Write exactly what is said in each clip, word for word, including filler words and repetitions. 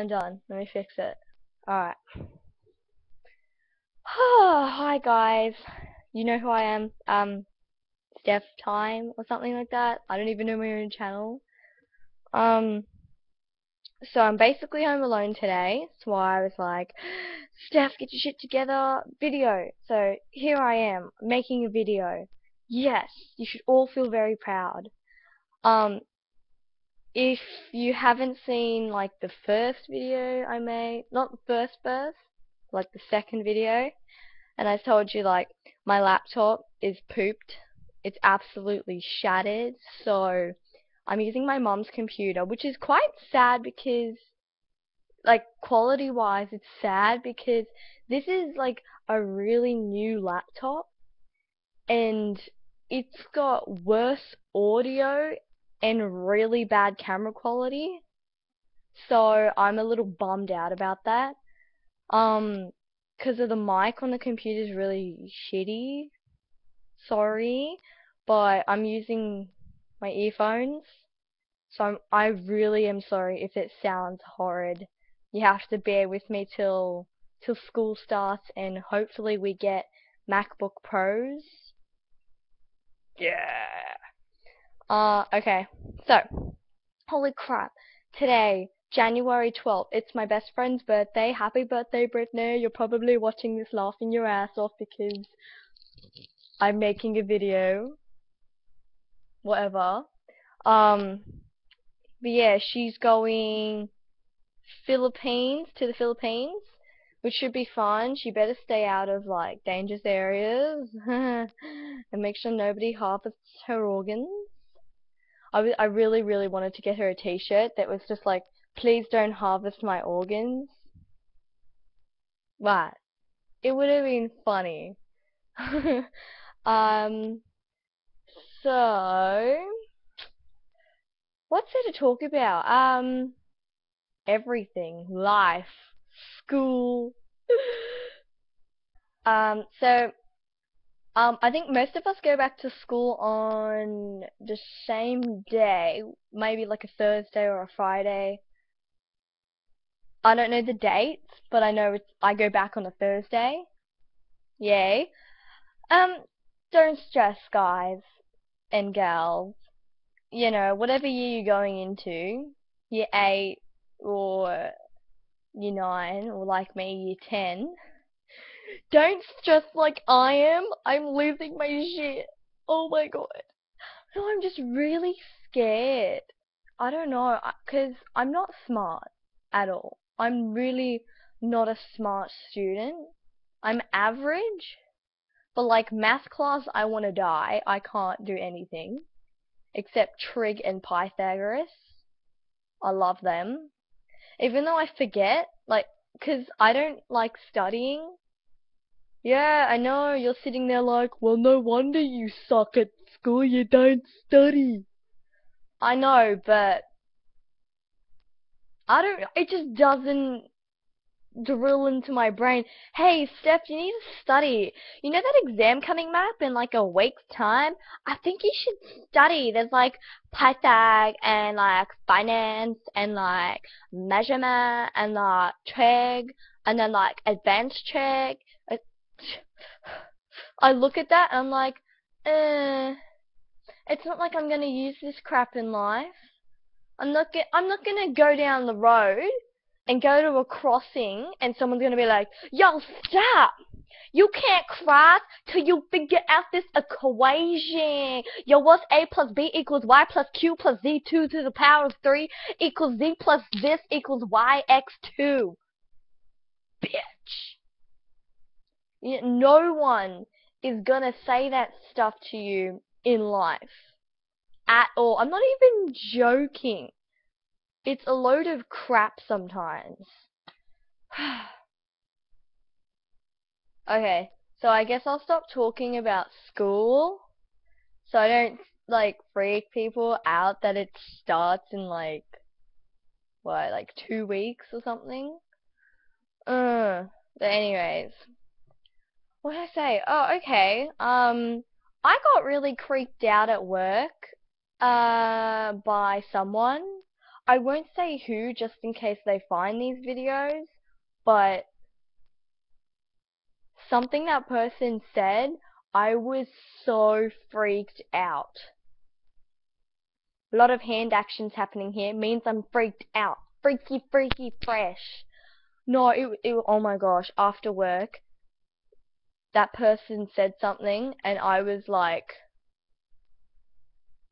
I'm done. Let me fix it. Alright. Oh, hi guys. You know who I am? Um, Steph Time or something like that. I don't even know my own channel. Um, so I'm basically home alone today. That's why I was like, Steph, get your shit together. Video. So here I am, making a video. Yes, you should all feel very proud. Um, if you haven't seen, like, the first video I made, not the first burst, like the second video, and I told you, like, my laptop is pooped. It's absolutely shattered, so I'm using my mum's computer, which is quite sad because, like, quality-wise, it's sad because this is, like, a really new laptop, and it's got worse audio and really bad camera quality, so I'm a little bummed out about that. Um, because of the mic on the computer is really shitty. Sorry, but I'm using my earphones, so I'm, I really am sorry if it sounds horrid. You have to bear with me till till school starts, and hopefully we get MacBook Pros. Yeah. Uh, okay, so, holy crap, today, January twelfth, it's my best friend's birthday. Happy birthday, Brittany. You're probably watching this laughing your ass off because I'm making a video, whatever. Um, but yeah, she's going Philippines, to the Philippines, which should be fun. She better stay out of, like, dangerous areas and make sure nobody harvests her organs. I, w I really, really wanted to get her a t-shirt that was just like, please don't harvest my organs. Right. It would have been funny. um, so, what's there to talk about? Um, everything. Life. School. um, so... Um, I think most of us go back to school on the same day, maybe like a Thursday or a Friday. I don't know the dates, but I know it's, I go back on a Thursday. Yay. Um, don't stress, guys and gals. You know, whatever year you're going into, year eight or year nine or like me, year ten. Don't stress like I am. I'm losing my shit. Oh my god. No, I'm just really scared. I don't know, because I'm not smart at all. I'm really not a smart student. I'm average. But like math class, I want to die. I can't do anything. Except trig and Pythagoras. I love them. Even though I forget, like, because I don't like studying. Yeah, I know, you're sitting there like, well, no wonder you suck at school, you don't study. I know, but I don't, it just doesn't drill into my brain. Hey, Steph, you need to study. You know that exam coming up in like a week's time? I think you should study. There's like Pythag and like finance and like measurement and like trig and then like advanced trig. I look at that and I'm like, eh, it's not like I'm gonna use this crap in life. I'm not gonna, I'm not gonna go down the road and go to a crossing and someone's gonna be like, yo, stop! You can't cross till you figure out this equation. Yo, what's a plus b equals y plus q plus z two to the power of three equals z plus this equals y x two. Bitch. No one is gonna say that stuff to you in life at all. I'm not even joking. It's a load of crap sometimes. Okay, so I guess I'll stop talking about school so I don't, like, freak people out that it starts in, like, what, like two weeks or something? Uh, but anyways. What did I say? Oh, okay. Um, I got really creeped out at work, uh, by someone. I won't say who just in case they find these videos, but something that person said, I was so freaked out. A lot of hand actions happening here means I'm freaked out. Freaky, freaky, fresh. No, it, it, oh my gosh, after work, that person said something and I was like,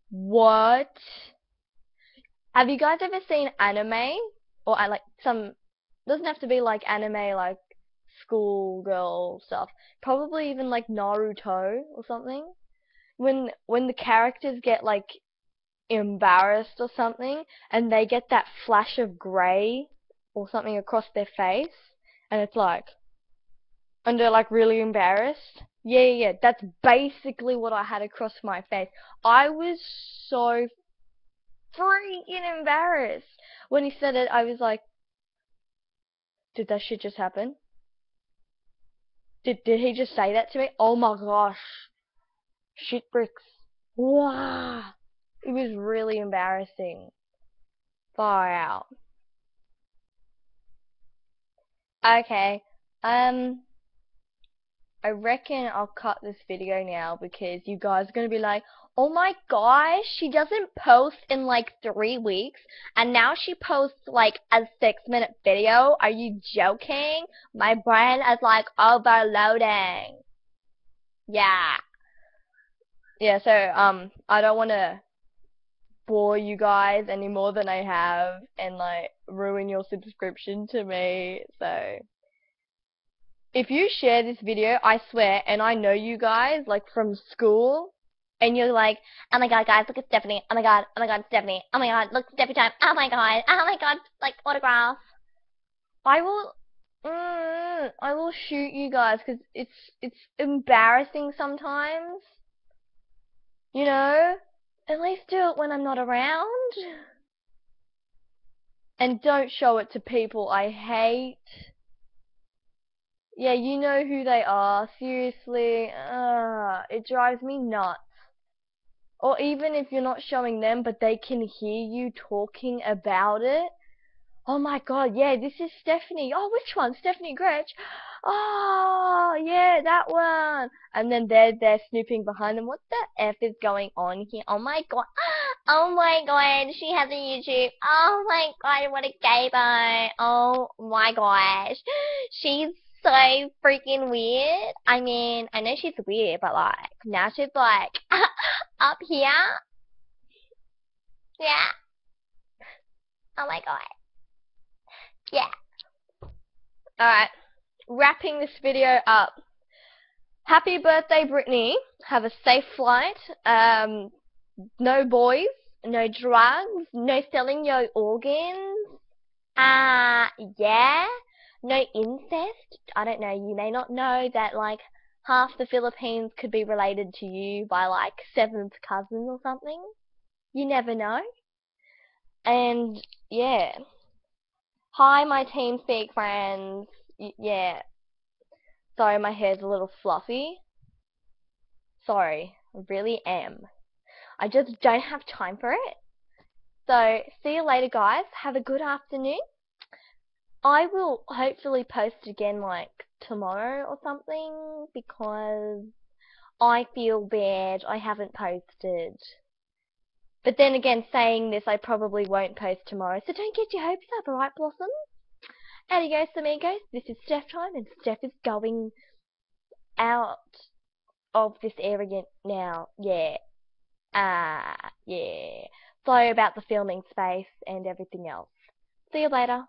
what? Have you guys ever seen anime? Or like some, doesn't have to be like anime, like schoolgirl stuff. Probably even like Naruto or something. When when the characters get like embarrassed or something and they get that flash of grey or something across their face and it's like, and they're like really embarrassed. Yeah, yeah, yeah. That's basically what I had across my face. I was so freaking embarrassed. When he said it, I was like, did that shit just happen? Did, did he just say that to me? Oh my gosh. Shit bricks. Wow. It was really embarrassing. Far out. Okay. Um, I reckon I'll cut this video now because you guys are going to be like, oh my gosh, she doesn't post in like three weeks and now she posts like a six minute video. Are you joking? My brain is like overloading. Yeah. Yeah, so um, I don't want to bore you guys any more than I have and like ruin your subscription to me, so... If you share this video, I swear, and I know you guys, like, from school, and you're like, oh my god, guys, look at Stephanie, oh my god, oh my god, Stephanie, oh my god, look, Stephanie time, oh my god, oh my god, like, autograph. I will, mm, I will shoot you guys, because it's, it's embarrassing sometimes, you know? At least do it when I'm not around. And don't show it to people I hate. Yeah, you know who they are. Seriously, uh, it drives me nuts. Or even if you're not showing them, but they can hear you talking about it. Oh my god, yeah, this is Stephanie. Oh, which one? Stephanie Gretch. Oh, yeah, that one. And then they're there snooping behind them. What the F is going on here? Oh my god. Oh my god, she has a YouTube. Oh my god, what a gaybo. Oh my gosh. She's so freaking weird. I mean, I know she's weird, but like, now she's like, up here. Yeah. Oh my god. Yeah. Alright. Wrapping this video up. Happy birthday, Brittany. Have a safe flight. Um, no boys, no drugs, no selling your organs. Uh, yeah. No incest. I don't know, you may not know that like half the Philippines could be related to you by like seventh cousin or something. You never know. And yeah. Hi my TeamSpeak friends. Y yeah. Sorry my hair's a little fluffy. Sorry, I really am. I just don't have time for it. So see you later guys. Have a good afternoon. I will hopefully post again like tomorrow or something because I feel bad I haven't posted. But then again, saying this, I probably won't post tomorrow, so don't get your hopes up, alright Blossom? Adios amigos, this is Steph time and Steph is going out of this area now, yeah. Ah, uh, yeah. Sorry about the filming space and everything else. See you later.